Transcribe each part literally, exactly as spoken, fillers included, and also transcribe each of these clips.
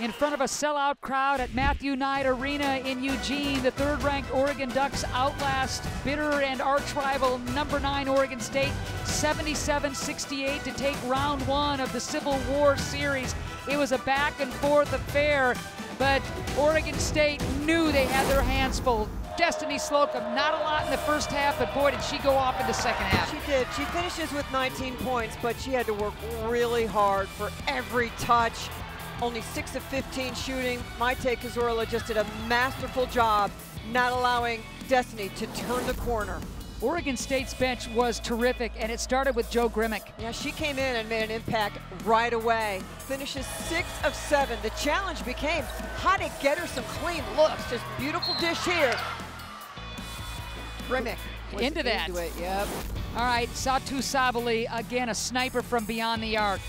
in front of a sellout crowd at Matthew Knight Arena in Eugene. The third-ranked Oregon Ducks outlast bitter and arch-rival number nine Oregon State seventy-seven sixty-eight to take round one of the Civil War series. It was a back-and-forth affair, but Oregon State knew they had their hands full. Destiny Slocum, not a lot in the first half, but boy, did she go off in the second half. She did. She finishes with nineteen points, but she had to work really hard for every touch. Only six of fifteen shooting. Maite Cazorla just did a masterful job not allowing Destiny to turn the corner. Oregon State's bench was terrific, and it started with Joe Grimmick. Yeah, she came in and made an impact right away. Finishes six of seven. The challenge became how to get her some clean looks. Just beautiful dish here. Grimmick into that. Into it, yep. All right, Satou Sabally, again, a sniper from beyond the arc.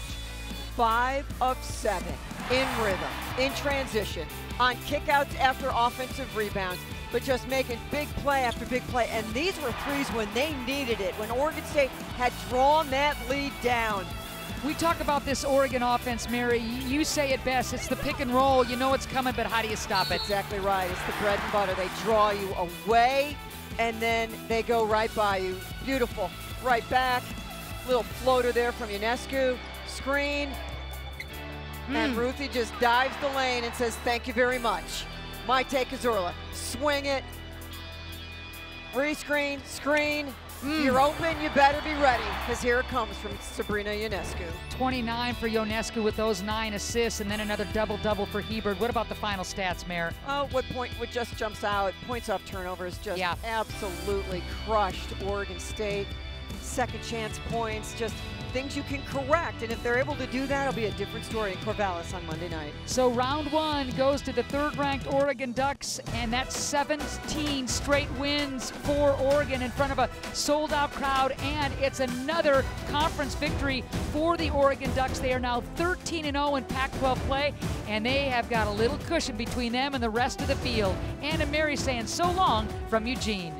Five of seven, in rhythm, in transition, on kickouts after offensive rebounds, but just making big play after big play. And these were threes when they needed it, when Oregon State had drawn that lead down. We talk about this Oregon offense, Mary. You say it best. It's the pick and roll. You know it's coming, but how do you stop it? Exactly right. It's the bread and butter. They draw you away, and then they go right by you. Beautiful. Right back. Little floater there from Ionescu. Screen. Mm. And Ruthy just dives the lane and says, thank you very much. Maite Cazorla, swing it, rescreen, screen. Mm. You're open, you better be ready, because here it comes from Sabrina Ionescu. twenty-nine for Ionescu with those nine assists, and then another double-double for Hebert. What about the final stats, Mayor? Oh, what point what just jumps out, points off turnovers, just yeah. absolutely crushed Oregon State. Second chance points, just things you can correct, and if they're able to do that, it'll be a different story in Corvallis on Monday night. So round one goes to the third-ranked Oregon Ducks, and that's seventeen straight wins for Oregon in front of a sold-out crowd, and it's another conference victory for the Oregon Ducks. They are now thirteen and oh in Pac twelve play, and they have got a little cushion between them and the rest of the field. Anna Mary saying so long from Eugene.